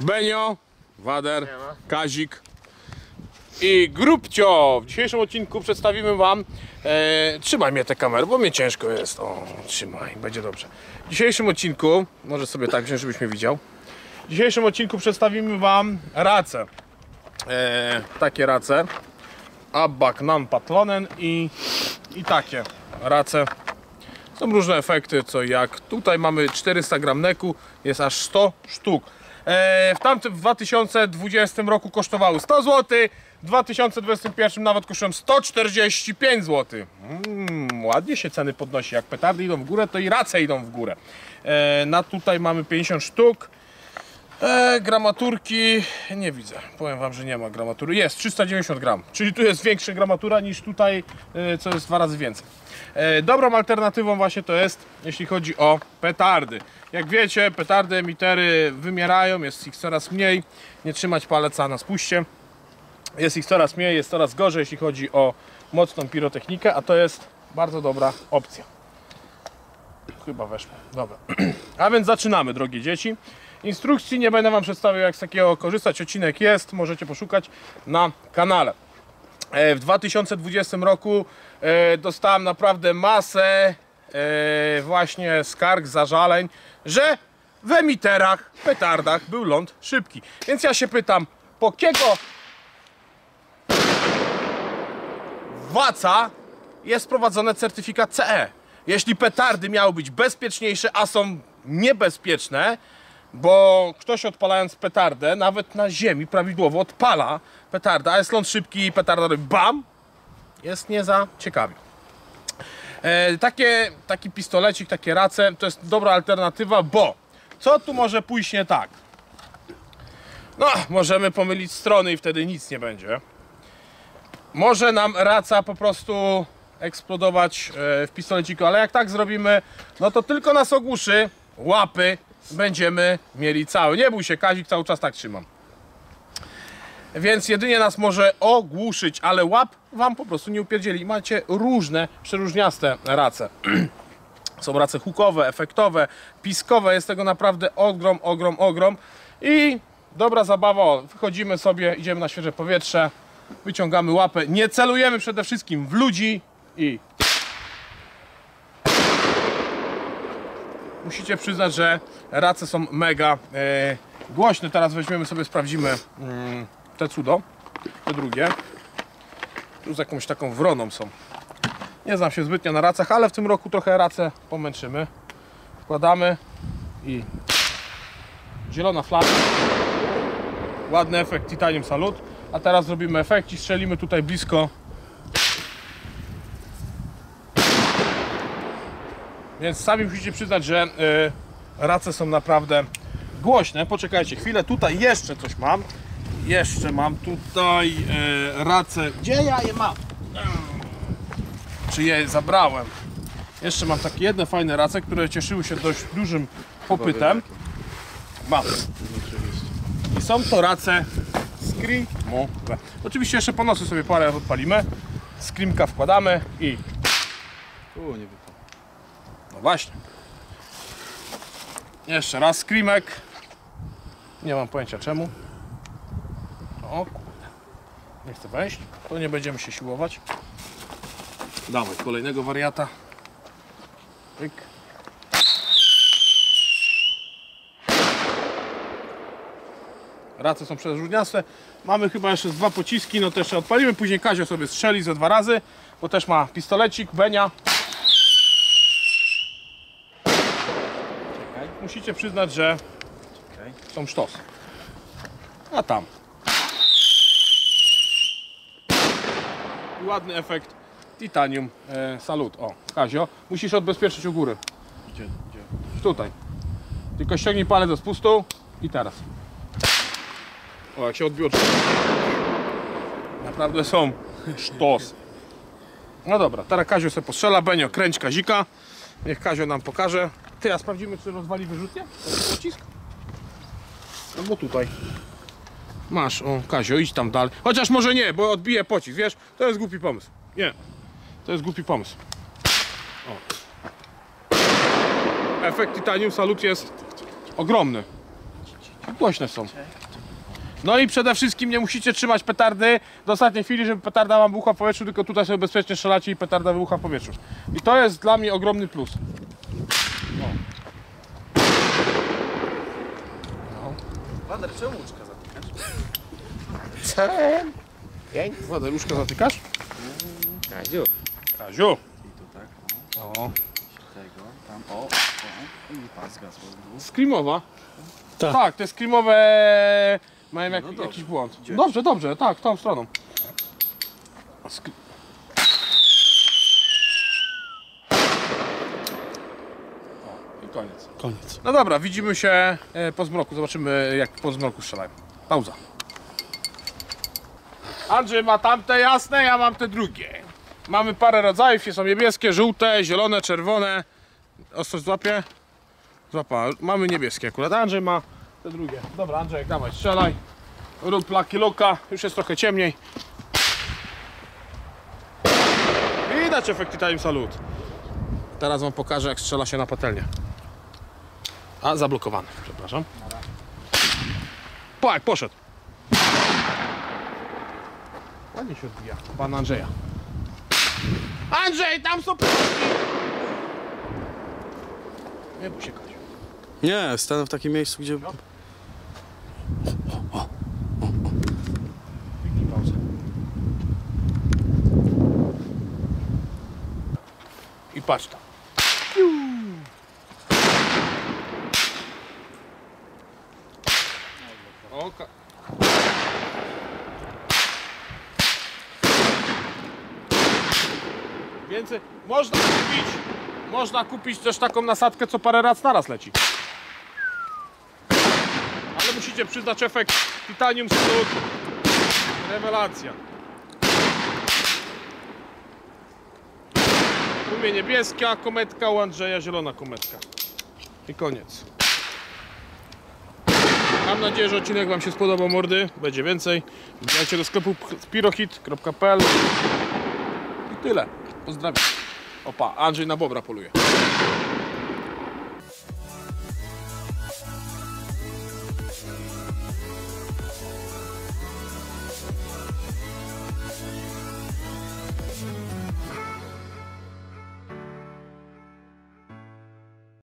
Benio, Wader, Kazik i Grupcio. W dzisiejszym odcinku przedstawimy wam trzymaj mnie tę kamerę, bo mnie ciężko jest. O, trzymaj, będzie dobrze. W dzisiejszym odcinku, może sobie tak wziąć, żebyś mnie widział. W dzisiejszym odcinku przedstawimy wam race. Takie race Abaknan Patlonen i takie race. Są różne efekty, co jak. Tutaj mamy 400 gram neku, jest aż 100 sztuk. W 2020 roku kosztowały 100 zł, w 2021 nawet kosztują 145 zł. Ładnie się ceny podnosi, jak petardy idą w górę, to i race idą w górę. Na tutaj mamy 50 sztuk. Gramaturki nie widzę, powiem wam, że nie ma gramatury, jest 390 gram, czyli tu jest większa gramatura niż tutaj, co jest dwa razy więcej. Dobrą alternatywą właśnie to jest, jeśli chodzi o petardy. Jak wiecie, petardy, emitery wymierają, jest ich coraz mniej, nie trzymać paleca na spuście, jest ich coraz mniej, jest coraz gorzej, jeśli chodzi o mocną pirotechnikę, a to jest bardzo dobra opcja. Chyba weszło, dobra. A więc zaczynamy, drogie dzieci. Instrukcji nie będę wam przedstawiał, jak z takiego korzystać, odcinek jest, możecie poszukać na kanale. W 2020 roku dostałem naprawdę masę właśnie skarg, zażaleń, że w emiterach, petardach był ląd szybki. Więc ja się pytam, po kiego waca jest prowadzony certyfikat CE? Jeśli petardy miały być bezpieczniejsze, a są niebezpieczne, bo ktoś odpalając petardę, nawet na ziemi prawidłowo odpala petarda, a jest ląd szybki i petarda robi bam, jest nie za ciekawie. Taki pistolecik, takie race to jest dobra alternatywa, bo co tu może pójść nie tak? No, możemy pomylić strony i wtedy nic nie będzie. Może nam raca po prostu eksplodować w pistoleciku, ale jak tak zrobimy, no to tylko nas ogłuszy, łapy będziemy mieli cały. Nie bój się, Kazik, cały czas tak trzymam. Więc jedynie nas może ogłuszyć, ale łap wam po prostu nie upierdzieli. Macie różne, przeróżniaste race. Są race hukowe, efektowe, piskowe. Jest tego naprawdę ogrom. I dobra zabawa. Wychodzimy sobie, idziemy na świeże powietrze, wyciągamy łapę. Nie celujemy przede wszystkim w ludzi i... Musicie przyznać, że race są mega głośne. Teraz weźmiemy sobie, sprawdzimy te cudo, te drugie. Tu z jakąś taką wroną są. Nie znam się zbytnio na racach, ale w tym roku trochę race pomęczymy. Wkładamy i zielona flaga. Ładny efekt Titanium Salut. A teraz zrobimy efekt i strzelimy tutaj blisko. Więc sami musicie przyznać, że race są naprawdę głośne. Poczekajcie chwilę, tutaj jeszcze coś mam. Jeszcze mam tutaj race. Gdzie ja je mam? Czy je zabrałem? Jeszcze mam takie jedne fajne race, które cieszyły się dość dużym popytem. Mam. I są to race screamowe. Oczywiście jeszcze po nocy sobie parę odpalimy. Screamka wkładamy i... nie wiem. No właśnie. Jeszcze raz screamek. Nie mam pojęcia czemu. O kurde. Nie chcę wejść. To nie będziemy się siłować. Dawaj kolejnego wariata. Pyk. Race są przeróżniaste. Mamy chyba jeszcze dwa pociski. No to jeszcze odpalimy. Później Kazio sobie strzeli ze dwa razy. Bo też ma pistolecik. Benia. Musicie przyznać, że są sztos. A tam. Ładny efekt Titanium Salut. O, Kazio, musisz odbezpieczyć u góry. Gdzie? Tutaj. Tylko ściągnij palec do spustu i teraz. O, jak się odbiło. Naprawdę są sztos. No dobra, teraz Kazio sobie postrzela. Benio, kręć Kazika. Niech Kazio nam pokaże. Ty, a sprawdzimy, czy rozwali wyrzutnie? Pocisk? No bo tutaj masz, o Kazio, idź tam dalej. Chociaż może nie, bo odbije pocisk, wiesz? To jest głupi pomysł. Nie, to jest głupi pomysł. O. Efekt Titanium Salut jest ogromny. głośne są. No i przede wszystkim nie musicie trzymać petardy do ostatniej chwili, żeby petarda wam wybuchła w powietrzu, tylko tutaj sobie bezpiecznie strzelacie i petarda wybucha w powietrzu. I to jest dla mnie ogromny plus. Wader, czemu łóżka zatykasz? Co? Wader, łóżka zatykasz? Kaziu. Kaziu. I tu tak, o. Tego, tam, o. I pas gasł. Screamowa? Tak. Tak, te screamowe mają jak, no jakiś błąd. Dobrze, dobrze, tak, tą stroną. Koniec. Koniec. No dobra, widzimy się po zmroku. Zobaczymy, jak po zmroku strzelają. Pauza. Andrzej ma tamte jasne, ja mam te drugie. Mamy parę rodzajów, są niebieskie, żółte, zielone, czerwone. Ostrość złapie? Złapa. Mamy niebieskie akurat. Andrzej ma te drugie. Dobra, Andrzej, dawaj, strzelaj. Rób laki luka. Już jest trochę ciemniej. Widać efekty time salute. Teraz wam pokażę, jak strzela się na patelnię. A, zablokowany, przepraszam. Płak, poszedł. Ładnie się odbija, pan Andrzeja. Andrzej, tam są płatki! Nie bój się, Kaziu. Nie, stanę w takim miejscu, gdzie... No. O. Wyknij pauzę. I patrz tam. Oka. Więcej można kupić też taką nasadkę, co parę razy naraz leci. Ale musicie przyznać efekt titanium stód. Rewelacja. U mnie niebieska kometka, u Andrzeja zielona kometka. I koniec. Mam nadzieję, że odcinek wam się spodobał, mordy. Będzie więcej. Wbijajcie do sklepu pirohit.pl. I tyle. Pozdrawiam. Opa, Andrzej na bobra poluje.